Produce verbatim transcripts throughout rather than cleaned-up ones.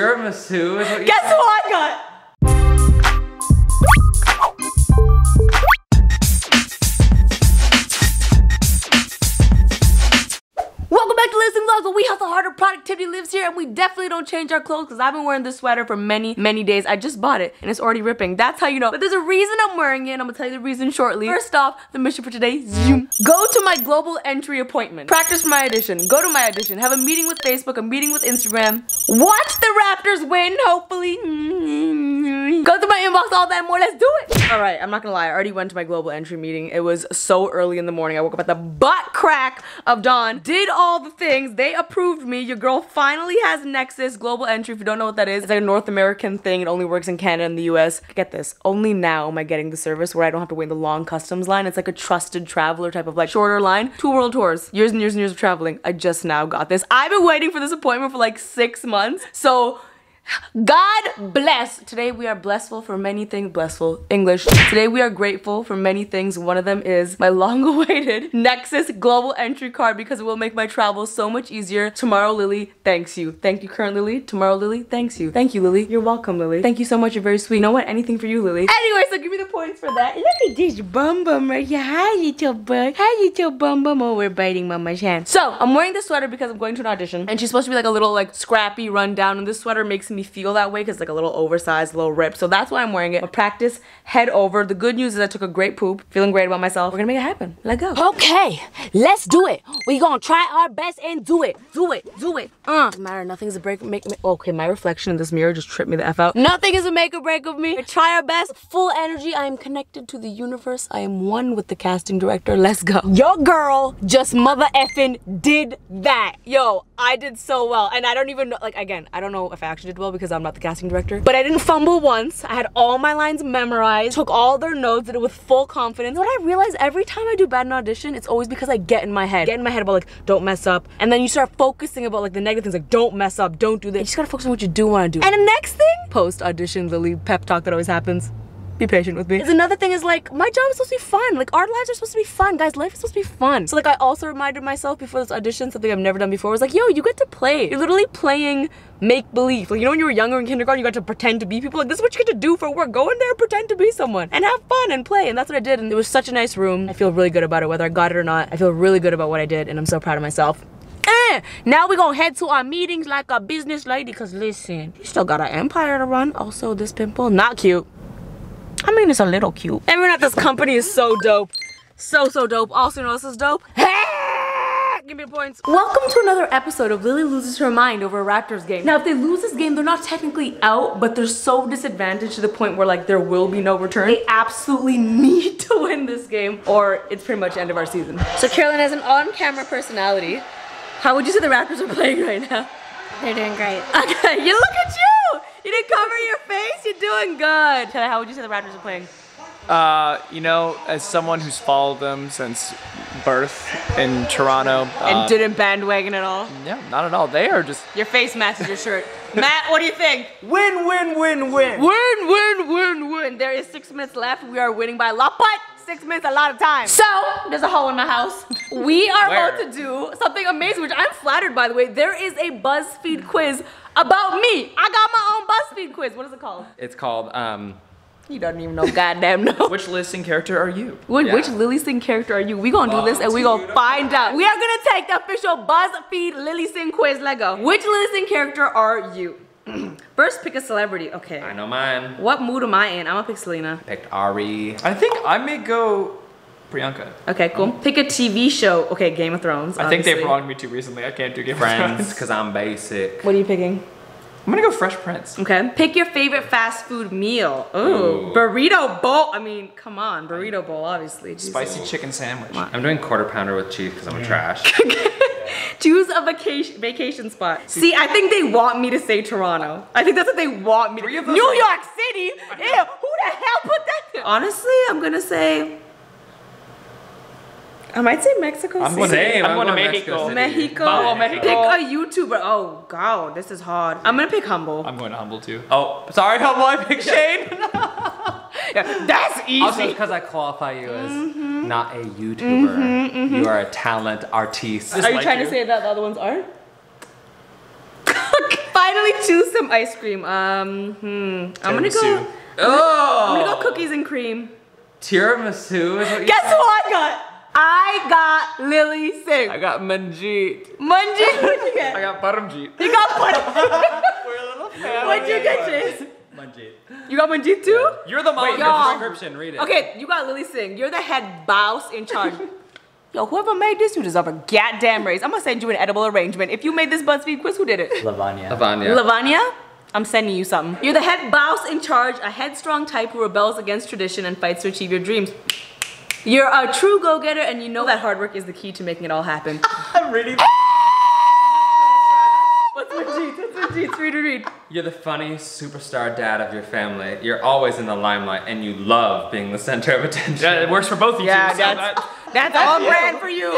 Tiramisu is what Guess who I got? Welcome back to Lilly Singh Vlogs, where we hustle harder, productivity lives here, and we definitely don't change our clothes because I've been wearing this sweater for many, many days. I just bought it and it's already ripping. That's how you know. But there's a reason I'm wearing it, and I'm gonna tell you the reason shortly. First off, the mission for today, zoom. Go to my global entry appointment. Practice for my audition. Go to my audition. Have a meeting with Facebook, a meeting with Instagram. Watch the Raptors win, hopefully. Mm-hmm. Go through my inbox, all that and more. Let's do it. All right, I'm not gonna lie. I already went to my global entry meeting. It was so early in the morning. I woke up at the butt crack of dawn. Did all the things. They approved me. Your girl finally has Nexus Global Entry. If you don't know what that is, it's like a North American thing. It only works in Canada and the U S. Get this. Only now am I getting the service where I don't have to wait in the long customs line. It's like a trusted traveler type of like shorter line. Two world tours. Years and years and years of traveling. I just now got this. I've been waiting for this appointment for like six months. So God bless. Today we are blessful for many things. Blessful. English. Today we are grateful for many things. One of them is my long-awaited Nexus Global Entry card because it will make my travel so much easier. Tomorrow, Lily, thanks you. Thank you, current Lily. Tomorrow, Lily, thanks you. Thank you, Lily. You're welcome, Lily. Thank you so much. You're very sweet. You know what? Anything for you, Lily. Anyway, so give me the points for that. Look at this bum bum right here. Hi, little bug. Hi, little bum bum. Oh, we're biting Mama's hand. So I'm wearing this sweater because I'm going to an audition, and she's supposed to be like a little like scrappy, run down, and this sweater makes me feel that way because like a little oversized, little rip. So that's why I'm wearing it. I'll practice head over. The good news is I took a great poop. Feeling great about myself. We're gonna make it happen. Let go. Okay, let's do it. We're gonna try our best and do it. Do it. Do it. Uh. Doesn't matter. Nothing's a break. Make me. Okay, my reflection in this mirror just tripped me the F out. Nothing is a make or break of me. We try our best. Full energy. I am connected to the universe. I am one with the casting director. Let's go. Your girl just mother effing did that. Yo, I did so well. And I don't even know. Like, again, I don't know if I actually did well because I'm not the casting director, but I didn't fumble once. I had all my lines memorized, took all their notes, did it with full confidence. What I realized every time I do bad in audition, it's always because I get in my head. Get in my head about like, don't mess up. And then you start focusing about like the negative things, like don't mess up, don't do this. You just gotta focus on what you do wanna do. And the next thing, post audition Lily pep talk that always happens. Be patient with me. Is another thing is like, my job is supposed to be fun. Like our lives are supposed to be fun. Guys, life is supposed to be fun. So like I also reminded myself before this audition, something I've never done before, was like, yo, you get to play. You're literally playing make-believe. Like you know when you were younger in kindergarten, you got to pretend to be people. Like this is what you get to do for work. Go in there and pretend to be someone and have fun and play. And that's what I did. And it was such a nice room. I feel really good about it, whether I got it or not. I feel really good about what I did and I'm so proud of myself. Now we're gonna head to our meetings like a business lady, cause listen, you still got an empire to run. Also this pimple, not cute. I mean, it's a little cute. Everyone at this company is so dope. So, so dope. Also, you know this is dope? Give me the points. Welcome to another episode of Lily Loses Her Mind Over a Raptors Game. Now, if they lose this game, they're not technically out, but they're so disadvantaged to the point where like there will be no return. They absolutely need to win this game or it's pretty much the end of our season. So Carolyn has an on-camera personality. How would you say the Raptors are playing right now? They're doing great. Okay, you look at you! You didn't cover your face, you're doing good. Taylor, how would you say the Raptors are playing? Uh, you know, as someone who's followed them since birth in Toronto. And uh, didn't bandwagon at all? No, not at all. They are just... Your face matches your shirt. Matt, what do you think? Win, win, win, win. Win, win, win, win. There is six minutes left. We are winning by a lot, but... Six minutes, a lot of time. So, there's a hole in my house. We are Where? about to do something amazing, which I'm flattered by the way. There is a BuzzFeed quiz about me. I got my own BuzzFeed quiz. What is it called? It's called, um... You don't even know, goddamn no. Which Lilly Singh character are you? Which, yeah. which Lilly Singh character are you? We gonna do this and we gonna find out. We are gonna take the official BuzzFeed Lilly Singh quiz. Let go. Which Lilly Singh character are you? First, pick a celebrity. Okay. I know mine. What mood am I in? I'm gonna pick Selena. I picked Ari. I think I may go Priyanka. Okay, cool. Um, pick a T V show. Okay, Game of Thrones. I obviously. think they wronged me too recently. I can't do Game Friends, of Thrones. Because I'm basic. What are you picking? I'm gonna go Fresh Prince. Okay. Pick your favorite fast food meal. Ooh. Ooh. Burrito bowl. I mean, come on. Burrito bowl, obviously. Jesus. Spicy chicken sandwich. I'm doing quarter pounder with cheese because I'm mm. a trash. Choose a vacation vacation spot. See, I think they want me to say Toronto. I think that's what they want me to say. New York City? Ew, who the hell put that there? Honestly, I'm gonna say... I might say Mexico City. I'm gonna, Same, I'm I'm gonna, gonna Mexico. Mexico. Oh, Mexico. Pick a YouTuber. Oh, God, this is hard. I'm gonna pick Humble. I'm going to Humble, too. Oh, sorry, Humble, I picked Shane. Yeah, that's easy. Also, because I qualify you as mm-hmm. not a YouTuber. Mm-hmm, mm-hmm. You are a talent artiste. Are you like trying you. to say that the other ones aren't? finally choose some ice cream. Um, hmm. I'm gonna go. Oh! I'm gonna go cookies and cream. Tiramisu is what you Guess who I got? I got Lilly Singh. I got Manjeet. Manjeet, what'd you get? I got Parmjeet. You got Parmjeet. We're a little family. What'd you get, Jace? Manjeet. You got Manjeet too? Yeah. You're the mom in the description, read it. Okay, you got Lilly Singh. You're the head boss in charge. Yo, whoever made this, you deserve a goddamn raise. I'm gonna send you an edible arrangement. If you made this BuzzFeed quiz, who did it? Lavanya. Lavanya. Lavanya? I'm sending you something. You're the head boss in charge, a headstrong type who rebels against tradition and fights to achieve your dreams. You're a true go-getter, and you know that hard work is the key to making it all happen. I'm really. What's Manjeet? What's Manjeet? Read, read. You're the funny superstar dad of your family. You're always in the limelight, and you love being the center of attention. Yeah, it works for both of you. Yeah, that's. That's, That's all you. brand for you.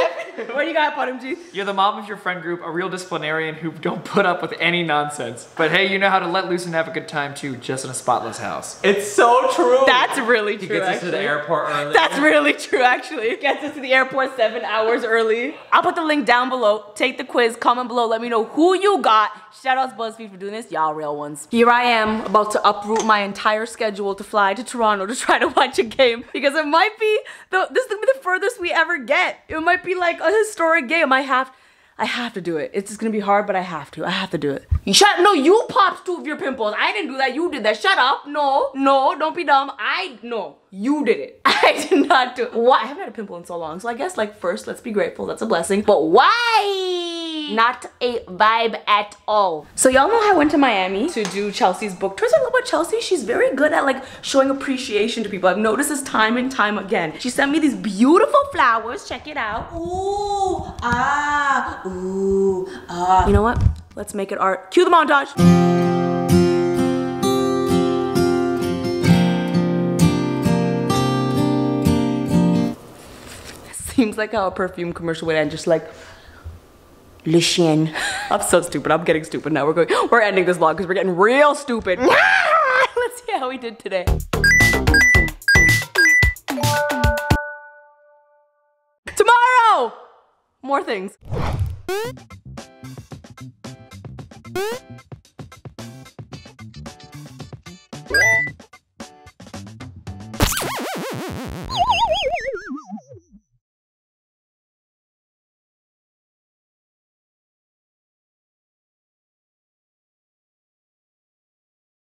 What do you got, Parmjeet? You're the mom of your friend group, a real disciplinarian who don't put up with any nonsense. But hey, you know how to let loose and have a good time too, just in a spotless house. It's so true. That's really true. He gets us to the airport early. That's really true, actually. It gets us to the airport seven hours early. I'll put the link down below. Take the quiz, comment below, let me know who you got. Shout out to BuzzFeed for doing this, y'all real ones. Here I am, about to uproot my entire schedule to fly to Toronto to try to watch a game because it might be the this is gonna be the furthest we ever get. It might be like a historic game. I have, I have to do it. It's just gonna be hard, but I have to. I have to do it. You shut. No, you popped two of your pimples. I didn't do that. You did that. Shut up. No, no, don't be dumb. I no. You did it. I did not do it. Why? I haven't had a pimple in so long. So I guess like first, let's be grateful. That's a blessing. But why? Not a vibe at all. So y'all know I went to Miami to do Chelsea's book tour. I love about Chelsea. She's very good at like showing appreciation to people. I've noticed this time and time again. She sent me these beautiful flowers. Check it out. Ooh, ah, ooh, ah. You know what? Let's make it art. Cue the montage. Seems like how a perfume commercial would end, just like, Le Chien. I'm so stupid, I'm getting stupid now. We're going, we're ending this vlog because we're getting real stupid. Let's see how we did today. Tomorrow, more things.